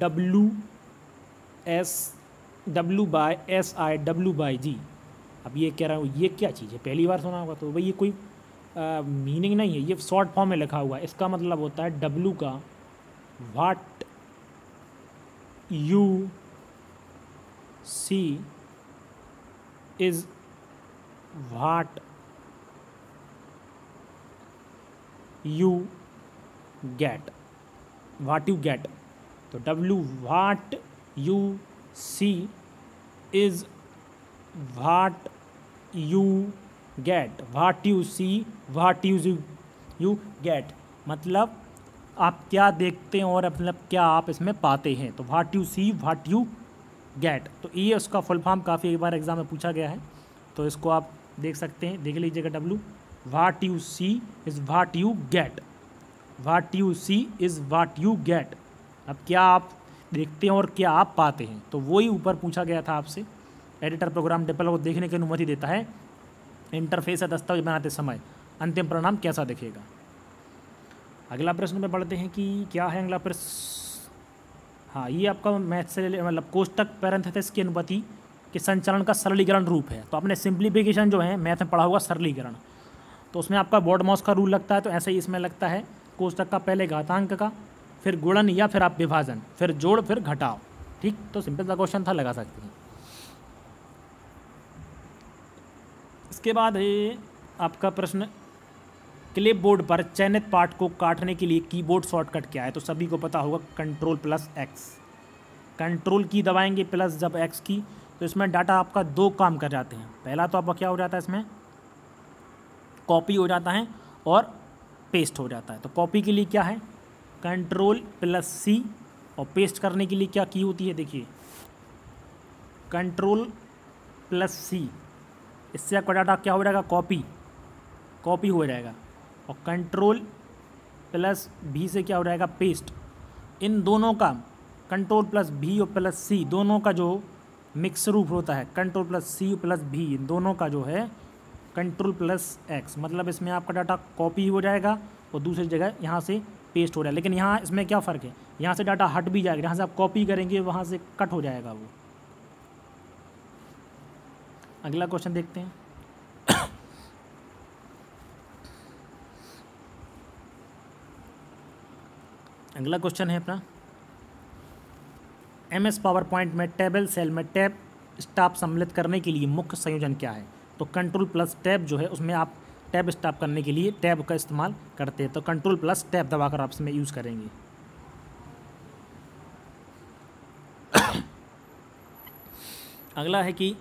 W S W by S I W by G. अब ये कह रहा हूँ ये क्या चीज़ है, पहली बार सुना होगा, तो भाई ये कोई मीनिंग नहीं है, ये शॉर्ट फॉर्म में लिखा हुआ है। इसका मतलब होता है डब्लू का what you see is what you get, what you get. तो W what you see is what you get, what you see what you you get. मतलब आप क्या देखते हैं और मतलब क्या आप इसमें पाते हैं, तो what you see what you get. तो ये उसका फुल फॉर्म काफ़ी एक बार एग्जाम में पूछा गया है, तो इसको आप देख सकते हैं, देख लीजिएगा। W what you see is what you get, what you see is what you get. अब क्या आप देखते हैं और क्या आप पाते हैं, तो वही ऊपर पूछा गया था आपसे। एडिटर प्रोग्राम डेवलपर को देखने की अनुमति देता है इंटरफेस या दस्तावेज बनाते समय अंतिम परिणाम कैसा दिखेगा। अगला प्रश्न पे बढ़ते हैं कि क्या है अगला प्रश्न। हाँ, ये आपका मैथ से मतलब कोष्टक पैरेंथेसिस की अनुमति के संचालन का सरलीकरण रूप है। तो आपने सिंप्लीफिकेशन जो है मैथ में पढ़ा होगा सरलीकरण, तो उसमें आपका बॉडमॉस का रूल लगता है, तो ऐसे ही इसमें लगता है कोष्टक का पहले घातांक का, फिर गुणन या फिर आप विभाजन, फिर जोड़, फिर घटाव। ठीक, तो सिंपल सा क्वेश्चन था, लगा सकते हैं। इसके बाद है आपका प्रश्न, क्लिप बोर्ड पर चयनित पार्ट को काटने के लिए कीबोर्ड शॉर्टकट क्या है। तो सभी को पता होगा कंट्रोल प्लस एक्स, कंट्रोल की दबाएंगे प्लस जब एक्स की, तो इसमें डाटा आपका दो काम कर जाते हैं। पहला तो आपका क्या हो जाता है, इसमें कॉपी हो जाता है और पेस्ट हो जाता है। तो कॉपी के लिए क्या है? कंट्रोल प्लस सी, और पेस्ट करने के लिए क्या की होती है? देखिए कंट्रोल प्लस सी, इससे आपका डाटा क्या हो जाएगा? कॉपी, कॉपी हो जाएगा। और कंट्रोल प्लस भी से क्या हो जाएगा? पेस्ट। इन दोनों का कंट्रोल प्लस भी और प्लस सी दोनों का जो मिक्स रूप होता है, कंट्रोल प्लस सी प्लस भी, इन दोनों का जो है कंट्रोल प्लस एक्स। मतलब इसमें आपका डाटा कॉपी हो जाएगा और दूसरी जगह यहाँ से पेस्ट हो जाएगा। लेकिन यहाँ इसमें क्या फ़र्क है, यहाँ से डाटा हट भी जाएगा, यहाँ से आप कॉपी करेंगे वहाँ से कट हो जाएगा वो। अगला क्वेश्चन देखते हैं। अगला क्वेश्चन है अपना, एम एस पावर पॉइंट में टेबल सेल में टैब स्टाफ सम्मिलित करने के लिए मुख्य संयोजन क्या है। तो कंट्रोल प्लस टैब जो है उसमें आप टैब स्टाफ करने के लिए टैब का इस्तेमाल करते हैं, तो कंट्रोल प्लस टैब दबाकर आप इसमें यूज़ करेंगे। अगला है कि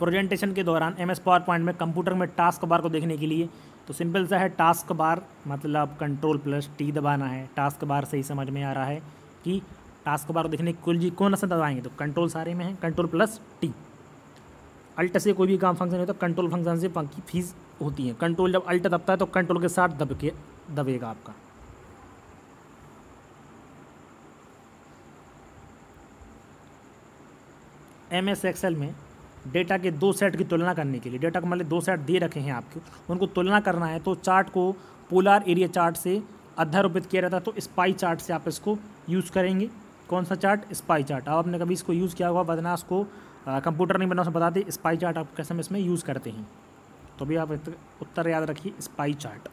प्रेजेंटेशन के दौरान एम एस पावर पॉइंट में कंप्यूटर में टास्क बार को देखने के लिए, तो सिंपल सा है टास्क बार मतलब कंट्रोल प्लस टी दबाना है। टास्क बार से ही समझ में आ रहा है कि टास्क बार को देखने के लिए कौन सा दबाएंगे, तो कंट्रोल सारे में है, कंट्रोल प्लस टी। अल्ट से कोई भी काम फंक्शन होता है, कंट्रोल फंक्शन से पंखी फीस होती है। कंट्रोल जब अल्ट दबता है तो कंट्रोल के साथ दब के दबेगा आपका। एम एस एक्सेल में डेटा के दो सेट की तुलना करने के लिए, डेटा को मतलब दो सेट दे रखे हैं आपके, उनको तुलना करना है, तो चार्ट को पोलर एरिया चार्ट से अध्यारोपित किया जाता है, तो इस पाई चार्ट से आप इसको यूज़ करेंगे। कौन सा चार्ट? Spy chart. अब आपने कभी इसको यूज़ किया हुआ बताना, उसको कंप्यूटर नहीं बना उसमें बताते स्पाई चार्ट आप कैसे में इसमें यूज़ करते हैं। तो भी आप उत्तर याद रखिए स्पाई चार्ट।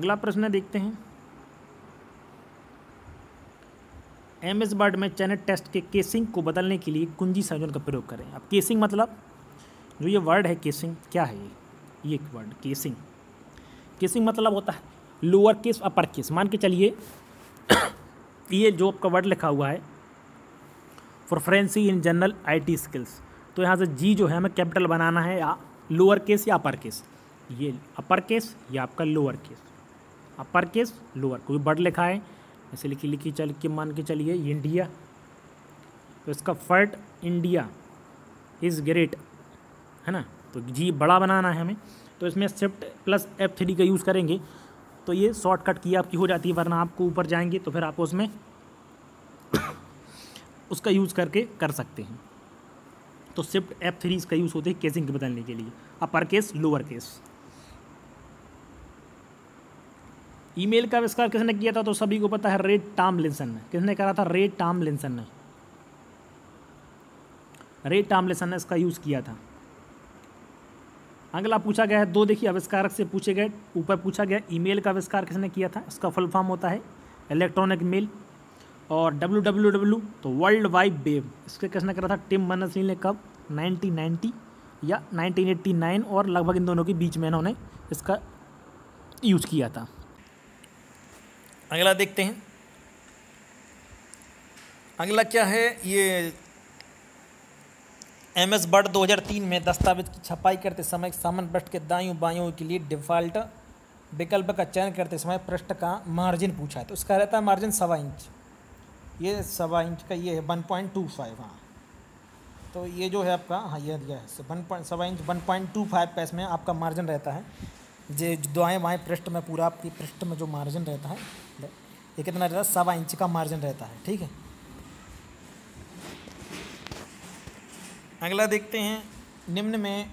अगला प्रश्न देखते हैं, एम एस वर्ड में चयनित टेक्स्ट के केसिंग को बदलने के लिए कुंजी संयोजन का प्रयोग करें। अब केसिंग मतलब जो ये वर्ड है केसिंग क्या है? ये एक वर्ड केसिंग, केसिंग मतलब होता है लोअर केस अपर केस। मान के चलिए ये जो आपका वर्ड लिखा हुआ है preference in general IT skills, तो यहाँ से जी जो है हमें कैपिटल बनाना है या लोअर केस या अपर केस, ये अपर केस या आपका lower case, upper case lower. कोई वर्ड लिखा है ऐसे लिखी लिखी चल के मान के चलिए इंडिया, तो इसका फर्ट इंडिया इज़ ग्रेट है ना, तो जी बड़ा बनाना है हमें, तो इसमें शिफ्ट प्लस एफ थ्री का यूज़ करेंगे तो ये शॉर्टकट की आपकी हो जाती है, वरना आपको ऊपर जाएंगे तो फिर आप उसमें उसका यूज़ करके कर सकते हैं। तो शिफ्ट एफ थ्री इसका यूज़ होते हैं केसिंग के बदलने के लिए, upper case lower case. Email का आविष्कार किसने किया था? तो सभी को पता है रेड टाम लिंसन ने। किसने करा था? रेड टाम लिंसन ने, रेड टाम लिंसन ने इसका यूज़ किया था। अगला पूछा गया है दो, देखिए आविष्कारक से पूछे गए, ऊपर पूछा गया ईमेल का आविष्कार किसने किया था, इसका फुल फॉर्म होता है इलेक्ट्रॉनिक मेल, और डब्ल्यू डब्ल्यू डब्ल्यू तो वर्ल्ड वाइड वेब इसके किसने करा था? टिम बनसिल ने। कब? नाइनटीन नाइंटी या नाइनटीन एटी नाइन और लगभग इन दोनों के बीच में इन्होंने इसका यूज़ किया था। अगला देखते हैं, अगला क्या है, ये एम एस वर्ड दो हज़ार तीन में दस्तावेज की छपाई करते समय सामान्य पृष्ठ के दायूं बायों के लिए डिफ़ॉल्ट विकल्प का चयन करते समय पृष्ठ का मार्जिन पूछा है, तो इसका रहता है मार्जिन सवा इंच, ये सवा इंच का ये है वन पॉइंट टू फाइव। हाँ तो ये जो है आपका, हाँ ये दिया है वन पॉइंट सवा inch one point two five का इसमें आपका मार्जिन रहता है, जे दाएँ बाएँ पृष्ठ में पूरा आपकी पृष्ठ में जो मार्जिन रहता है ये कितना रहता है? सवा इंच का मार्जिन रहता है। ठीक है, अगला देखते हैं, निम्न में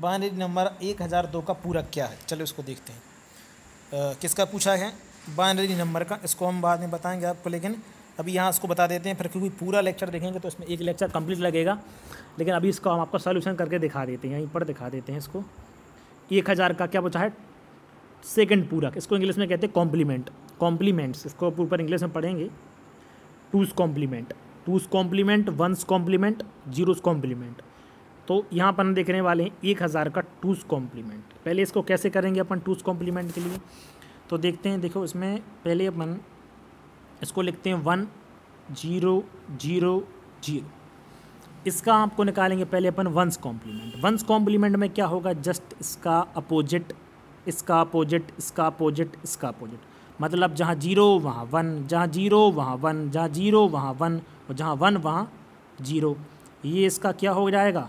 बानवे नंबर एक हज़ार दो का पूरक क्या है? चलो इसको देखते हैं। आ, किसका पूछा है? बानवे नंबर का, इसको हम बाद में बताएंगे आपको, लेकिन अभी यहाँ इसको बता देते हैं फिर, क्योंकि पूरा लेक्चर देखेंगे तो इसमें एक लेक्चर कंप्लीट लगेगा, लेकिन अभी इसको हम आपका सॉल्यूशन करके दिखा देते हैं, यहीं पर दिखा देते हैं इसको। एक हज़ार का क्या पूछा है? सेकंड पूरक, इसको इंग्लिश में कहते हैं कॉम्प्लीमेंट, कॉम्प्लीमेंट्स इसको ऊपर इंग्लिश में पढ़ेंगे, two's complement, two's complement, one's complement, zero's complement. तो यहाँ पर देखने वाले हैं एक हज़ार का टूज़ कॉम्प्लीमेंट। पहले इसको कैसे करेंगे अपन टूज़ कॉम्प्लीमेंट के लिए, तो देखते हैं। देखो इसमें पहले अपन इसको लिखते हैं वन जीरो जीरो जीरो, इसका आपको निकालेंगे पहले अपन वंस कॉम्प्लीमेंट। वंस कॉम्प्लीमेंट में क्या होगा? जस्ट इसका अपोजिट, इसका अपोजिट, इसका अपोजिट, इसका अपोजिट, मतलब जहाँ जीरो वहाँ वन, जहाँ जीरो वहाँ वन, जहाँ जीरो वहाँ वन, और जहाँ वन वहाँ जीरो। ये इसका क्या हो जाएगा?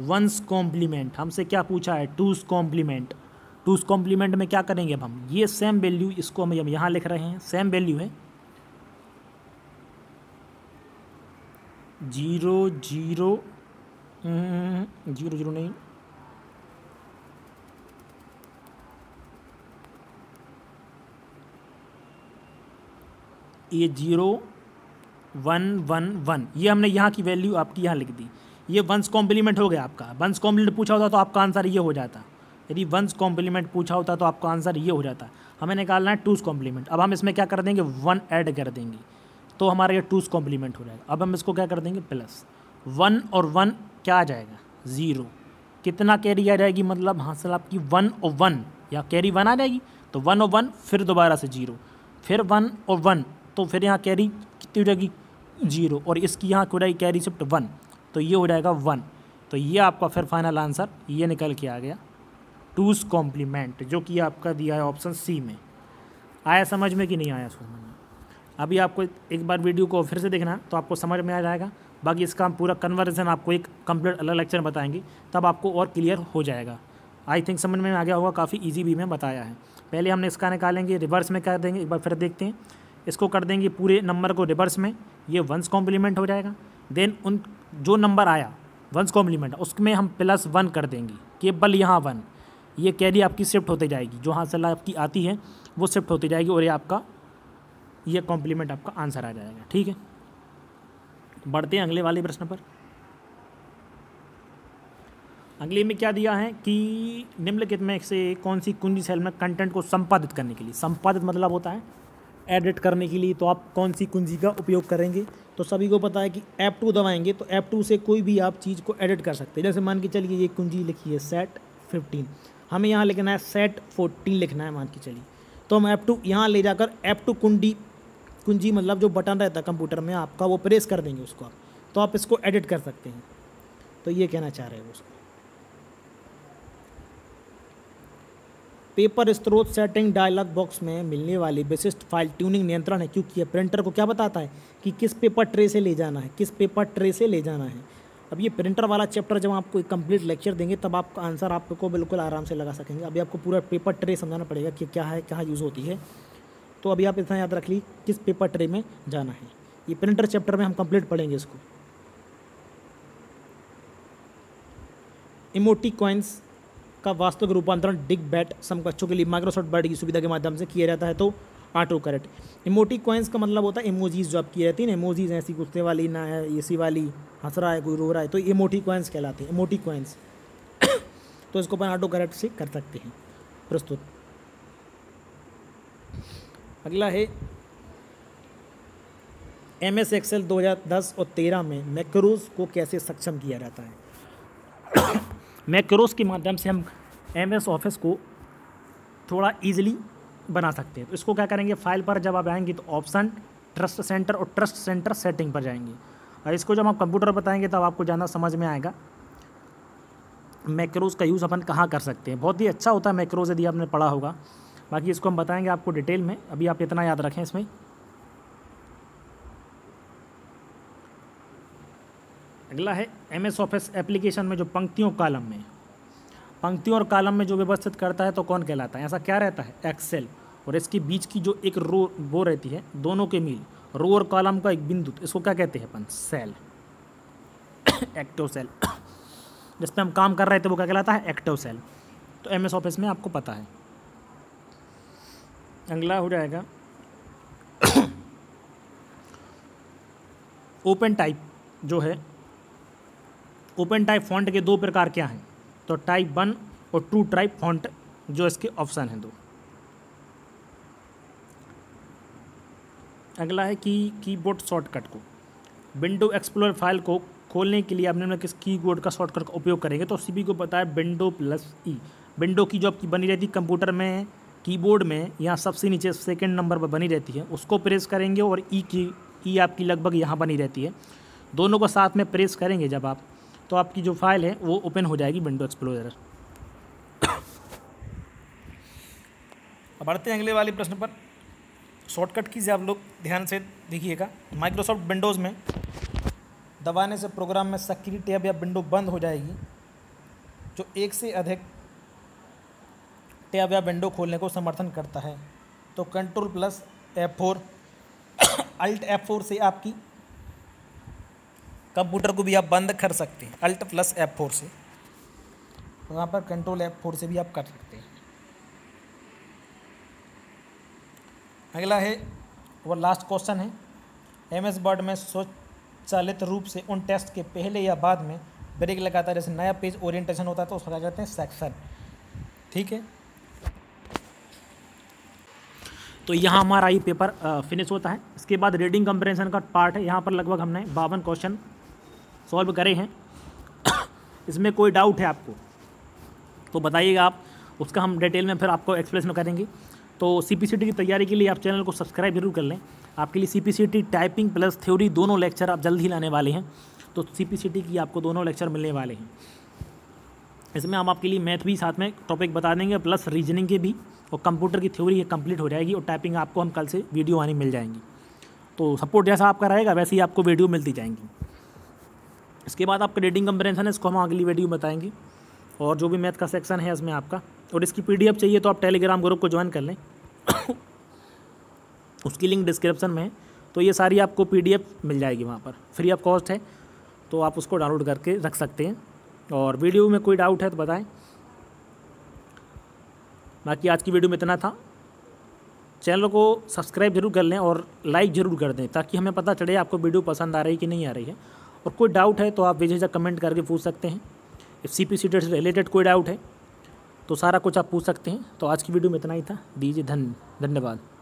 One's complement. हमसे क्या पूछा है? Twos complement. टूज़ कॉम्प्लीमेंट में क्या करेंगे अब हम? ये सेम वैल्यू, इसको हम यहाँ लिख रहे हैं, सेम वैल्यू है जीरो जीरो जीरो जीरो नहीं ये जीरो वन वन वन, ये हमने यहाँ की वैल्यू आपकी यहाँ लिख दी, ये वंस कॉम्प्लीमेंट हो गया आपका। वंस कॉम्प्लीमेंट पूछा होता तो आपका आंसर ये हो जाता, यदि वंस कॉम्प्लीमेंट पूछा होता तो आपका आंसर ये हो जाता। हमें निकालना है टूज़ कॉम्प्लीमेंट। अब हम इसमें क्या कर देंगे? वन ऐड कर देंगे तो हमारा ये टूज़ कॉम्प्लीमेंट हो जाएगा। अब हम इसको क्या कर देंगे? प्लस वन और वन क्या आ जाएगा? ज़ीरो। कितना कैरी आ जाएगी? मतलब हासिल आपकी वन और वन, या कैरी वन आ जाएगी तो वन और वन, फिर दोबारा से जीरो, फिर वन और वन, तो फिर यहाँ कैरी कितनी हो जाएगी? जीरो, और इसकी यहाँ हो जाएगी कैरी शिफ्ट वन, तो ये हो जाएगा वन। तो ये आपका फिर फाइनल आंसर ये निकल के आ गया टूज़ कॉम्प्लीमेंट, जो कि आपका दिया है ऑप्शन सी में। आया समझ में कि नहीं आया समझ में? अभी आपको एक बार वीडियो को फिर से देखना तो आपको समझ में आ जाएगा, बाकी इसका हम पूरा कन्वर्सेशन आपको एक कंप्लीट अलग लेक्चर बताएंगे, तब आपको और क्लियर हो जाएगा। आई थिंक समझ में आ गया होगा, काफ़ी इजी भी मैं बताया है। पहले हमने इसका निकालेंगे, रिवर्स में कर देंगे, एक बार फिर देखते हैं, इसको कर देंगे पूरे नंबर को रिवर्स में, ये वंस कॉम्प्लीमेंट हो जाएगा। देन उन जो नंबर आया वंस कॉम्प्लीमेंट उसमें हम प्लस वन कर देंगे, केवल यहाँ वन, ये कैरी आपकी शिफ्ट होती जाएगी, जो हासिल आपकी आती है वो शिफ्ट होती जाएगी, और ये आपका ये कॉम्प्लीमेंट आपका आंसर आ जाएगा। ठीक है, बढ़ते हैं अगले वाले प्रश्न पर। अगले में क्या दिया है कि निम्नलिखित में से कौन सी कुंजी सेल में कंटेंट को संपादित करने के लिए, संपादित मतलब होता है एडिट करने के लिए, तो आप कौन सी कुंजी का उपयोग करेंगे। तो सभी को पता है कि एफ टू दबाएंगे तो एफ टू से कोई भी आप चीज़ को एडिट कर सकते हैं। जैसे मान के चलिए ये कुंजी लिखी है सेट फिफ्टीन, हमें यहाँ लिखना है सेट फोर्टीन लिखना है मान के चलिए, तो हम एफ टू यहाँ ले जाकर एफ टू कुंडी कुंजी मतलब जो बटन रहता है कंप्यूटर में आपका, वो प्रेस कर देंगे उसको आप, तो आप इसको एडिट कर सकते हैं। तो ये कहना चाह रहे हैं उसको। पेपर स्रोत सेटिंग डायलॉग बॉक्स में मिलने वाली विशिष्ट फाइल ट्यूनिंग नियंत्रण है, क्योंकि प्रिंटर को क्या बताता है कि किस पेपर ट्रे से ले जाना है, किस पेपर ट्रे से ले जाना है। अब ये प्रिंटर वाला चैप्टर जब आपको एक कंप्लीट लेक्चर देंगे तब आप आंसर आपको बिल्कुल आराम से लगा सकेंगे। अभी आपको पूरा पेपर ट्रे समझाना पड़ेगा कि क्या है, क्या यूज़ होती है। तो अभी आप इतना याद रख ली किस पेपर ट्रे में जाना है, ये प्रिंटर चैप्टर में हम कंप्लीट पढ़ेंगे इसको। इमोटिकॉइंस का वास्तविक रूपांतरण डिग बैट समकक्षों के लिए माइक्रोसॉफ्ट वर्ड की सुविधा के माध्यम से किया जाता है, तो ऑटो करेक्ट। इमोटिकॉइंस का मतलब होता है इमोजीज जो आपकी रहती है ना, इमोजीज ऐसी गुस्से वाली ना है, ऐसी वाली हंस रहा है कोई रो रहा है, तो इमोटिकॉइंस कहलाते हैं इमोटिकॉइंस। तो इसको अपन ऑटो करेक्ट से कर सकते हैं। प्रस्तुत अगला है एम एस एक्सेल दो हज़ार दस और तेरह में मैक्रोज को कैसे सक्षम किया जाता है। मैक्रोज के माध्यम से हम एम एस ऑफिस को थोड़ा ईजिली बना सकते हैं। तो इसको क्या करेंगे, फाइल पर जब आप आएंगे तो ऑप्शन ट्रस्ट सेंटर और ट्रस्ट सेंटर सेटिंग पर जाएंगे, और इसको जब आप कंप्यूटर बताएंगे तब आपको ज़्यादा समझ में आएगा मैक्रोज का यूज़ अपन कहाँ कर सकते हैं। बहुत ही अच्छा होता है मैक्रोज यदि आपने पढ़ा होगा, बाकी इसको हम बताएंगे आपको डिटेल में, अभी आप इतना याद रखें इसमें। अगला है एम एस ऑफिस एप्लीकेशन में जो पंक्तियों कालम में पंक्तियों और कालम में जो व्यवस्थित करता है तो कौन कहलाता है, ऐसा क्या रहता है एक्सेल। और इसके बीच की जो एक रो वो रहती है, दोनों के मील रो और कालम का एक बिंदु, इसको क्या कहते हैं अपन, सेल एक्टिव सेल। जिस पे हम काम कर रहे थे वो क्या कहलाता है, एक्टिव सेल। तो एम एस ऑफिस में आपको पता है। अगला हो जाएगा ओपन टाइप जो है, ओपन टाइप फॉन्ट के दो प्रकार क्या हैं, तो टाइप वन और टू टाइप फॉन्ट जो इसके ऑप्शन हैं दो। अगला है कि कीबोर्ड शॉर्टकट को, विंडो एक्सप्लोर फाइल को खोलने के लिए आपने किस कीबोर्ड का शॉर्टकट का उपयोग करेंगे। तो सभी को पता है विंडो प्लस ई, विंडो की जो आपकी बनी रहती है कंप्यूटर में कीबोर्ड में यहाँ सबसे नीचे सेकंड नंबर पर बनी रहती है, उसको प्रेस करेंगे, और ई की ई आपकी लगभग यहाँ बनी रहती है, दोनों को साथ में प्रेस करेंगे जब आप, तो आपकी जो फाइल है वो ओपन हो जाएगी विंडो एक्सप्लोरर। अब बढ़ते हैं अगले वाले प्रश्न पर। शॉर्टकट की से आप लोग ध्यान से देखिएगा। माइक्रोसॉफ्ट विंडोज़ में दबाने से प्रोग्राम में सक्रिय टैब या विंडो बंद हो जाएगी, जो एक से अधिक टैब या विंडो खोलने को समर्थन करता है। तो control plus F four alt F four से आपकी कंप्यूटर को भी आप बंद कर सकते हैं, अल्ट प्लस एफ फोर से, वहाँ पर कंट्रोल एफ फोर से भी आप कर सकते हैं। अगला है वो लास्ट क्वेश्चन है, एम एस वर्ड में स्वचालित रूप से उन टेस्ट के पहले या बाद में ब्रेक लगाता है, जैसे नया पेज ओरिएंटेशन होता है तो उसको क्या कहते हैं, सेक्शन। ठीक है, तो यहाँ हमारा ये पेपर फिनिश होता है। इसके बाद रीडिंग कंप्रेंशन का पार्ट है, यहाँ पर लगभग हमने बावन क्वेश्चन सॉल्व करे हैं। इसमें कोई डाउट है आपको तो बताइएगा आप, उसका हम डिटेल में फिर आपको एक्सप्लेन करेंगे। तो सी पी सी टी की तैयारी के लिए आप चैनल को सब्सक्राइब जरूर कर लें। आपके लिए C P C T typing plus theory दोनों लेक्चर आप जल्द ही लाने वाले हैं, तो सी पी सी टी की आपको दोनों लेक्चर मिलने वाले हैं। इसमें हम आपके लिए मैथ भी साथ में टॉपिक बता देंगे, प्लस रीजनिंग के भी, और कंप्यूटर की थ्योरी ये कंप्लीट हो जाएगी, और टाइपिंग आपको हम कल से वीडियो आने मिल जाएंगी। तो सपोर्ट जैसा आपका रहेगा वैसे ही आपको वीडियो मिलती जाएंगी। इसके बाद आपका रीडिंग कंप्रेंशन है, इसको हम अगली वीडियो बताएंगे, और जो भी मैथ का सेक्शन है इसमें आपका। और इसकी पीडीएफ चाहिए तो आप टेलीग्राम ग्रुप को ज्वाइन कर लें, उसकी लिंक डिस्क्रिप्शन में है। तो ये सारी आपको पीडीएफ मिल जाएगी वहाँ पर, फ्री ऑफ कॉस्ट है, तो आप उसको डाउनलोड करके रख सकते हैं। और वीडियो में कोई डाउट है तो बताएं। बाकी आज की वीडियो में इतना था। चैनल को सब्सक्राइब जरूर कर लें और लाइक ज़रूर कर दें ताकि हमें पता चले आपको वीडियो पसंद आ रही है कि नहीं आ रही है। और कोई डाउट है तो आप बेझिझक कमेंट करके पूछ सकते हैं। If C P C T से रिलेटेड कोई डाउट है तो सारा कुछ आप पूछ सकते हैं। तो आज की वीडियो में इतना ही था। दीजिए धन्य धन्यवाद।